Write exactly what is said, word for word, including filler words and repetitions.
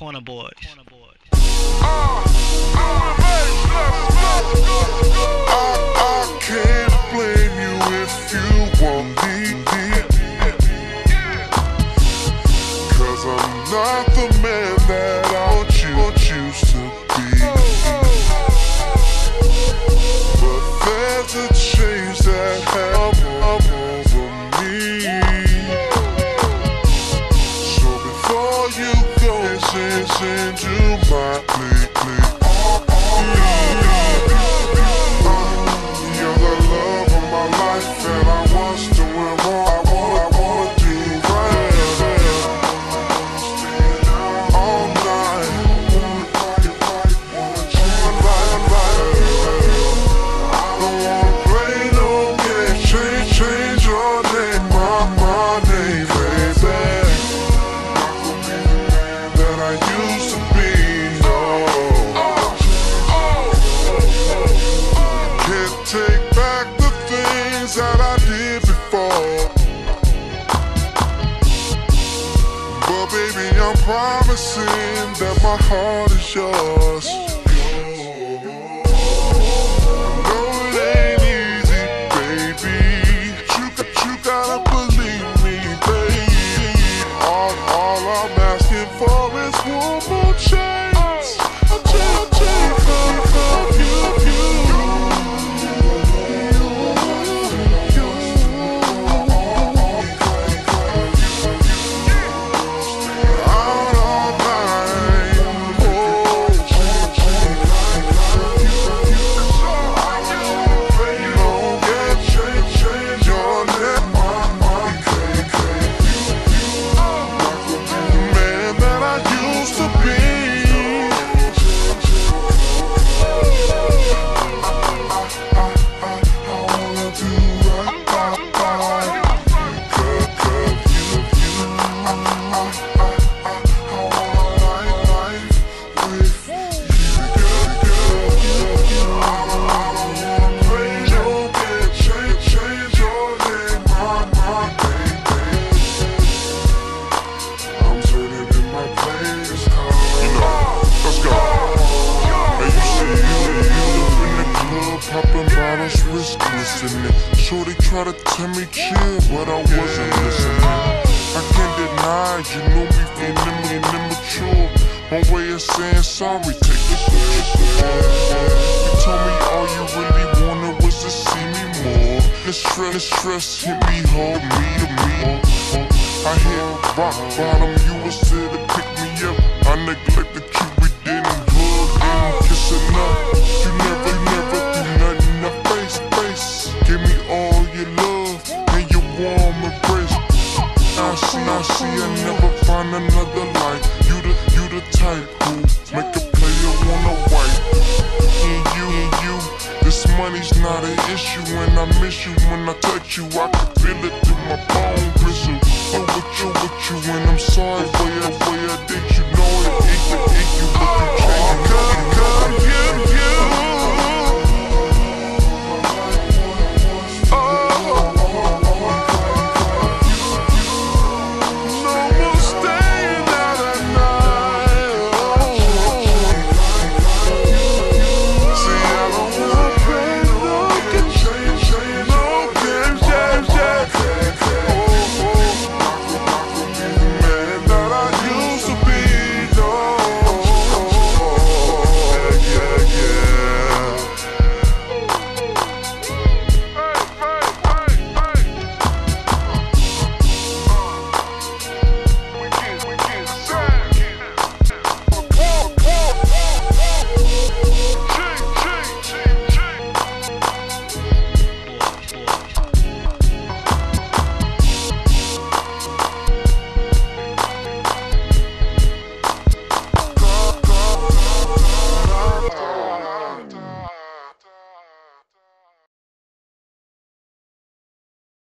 Corner Boys. Corner Boys. Uh, I, I can't blame you if you want me deep, cause I'm not the man that I choose to be. But there's a change that happened over me. So before you go, listen to my plea. That my heart is yours. I know it ain't easy, baby. You, you gotta believe me, baby. All, all I'm asking for is one more chance. A chance, a chance of you, shorty try to tell me chill, but I wasn't listening. I can't deny you knew me from nimble and immature. One way of saying sorry, take this away. You told me all you really wanted was to see me more. The stress, the stress hit me hard, me to me. I hit rock bottom, you was there to pick me up. I neglected you, we didn't hug, didn't kiss enough. You never, never do nothing to face, face. Give me all your love and your warm embrace. I see, I see, I never find another like you. The, you the type who make a player wanna wipe. And you, and you, this money's not an issue. When I miss you, when I touch you, I can feel it through my bone gristle. I'm with you, with you, and I'm sorry for your way I did. You know it ain't the issue, but you changed. Oh, God, God, yeah, yeah.